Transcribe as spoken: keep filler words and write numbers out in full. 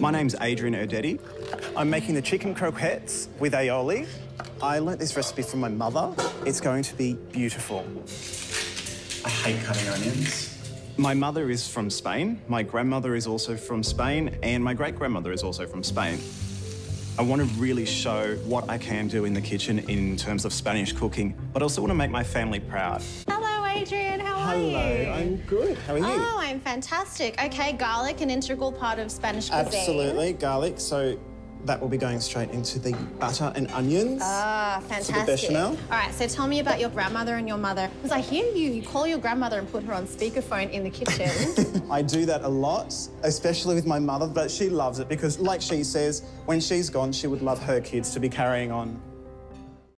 My name's Adrian Erdedi. I'm making the chicken croquettes with aioli. I learnt this recipe from my mother. It's going to be beautiful. I hate cutting onions. My mother is from Spain. My grandmother is also from Spain. And my great-grandmother is also from Spain. I want to really show what I can do in the kitchen in terms of Spanish cooking, but I also want to make my family proud. Hello, Adrian. How are Hello, you? Hello, I'm good. How are you? Oh, I'm fantastic. Okay, garlic, an integral part of Spanish cuisine. Absolutely, garlic. So that will be going straight into the butter and onions. Ah, fantastic. For the bechamel. All right, so tell me about your grandmother and your mother. Because I hear you, you call your grandmother and put her on speakerphone in the kitchen. I do that a lot, especially with my mother, but she loves it because, like she says, when she's gone, she would love her kids to be carrying on.